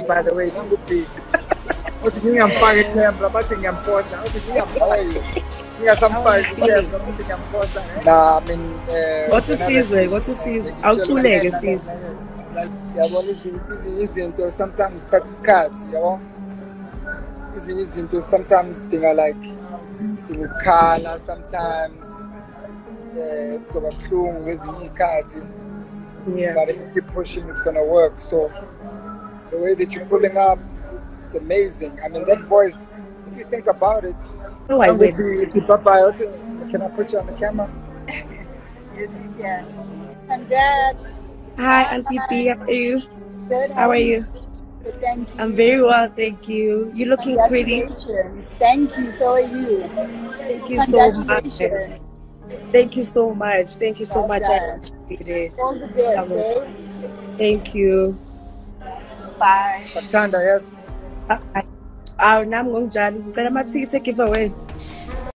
by the way, don't be free. What's the I'm firing them, but I think I'm forcing. What's the I'm firing? We are some fire, I'm think I'm forcing. Nah, I mean, what's the season? What's the season? I'll two legs season. Yeah, well, easy until sometimes it's cards, you know? Easy until sometimes things are like, it's the color sometimes, it's about clone, it's the cards. Yeah. But if you keep pushing, it's gonna work. So the way that you're pulling up, it's amazing. I mean, that voice, if you think about it, oh, I would be Papa. Can I put you on the camera? Yes, you can. Congrats. Hi, Auntie P. How are you? Good. How are you? Good, thank you. I'm very well, thank you. You're looking pretty. Thank you. So are you. Thank you so much. Thank you so much. Thank you so much. I appreciate it. All the best, okay? Thank you. Bye. Sthandwa, yes. Now I'm going to take a giveaway.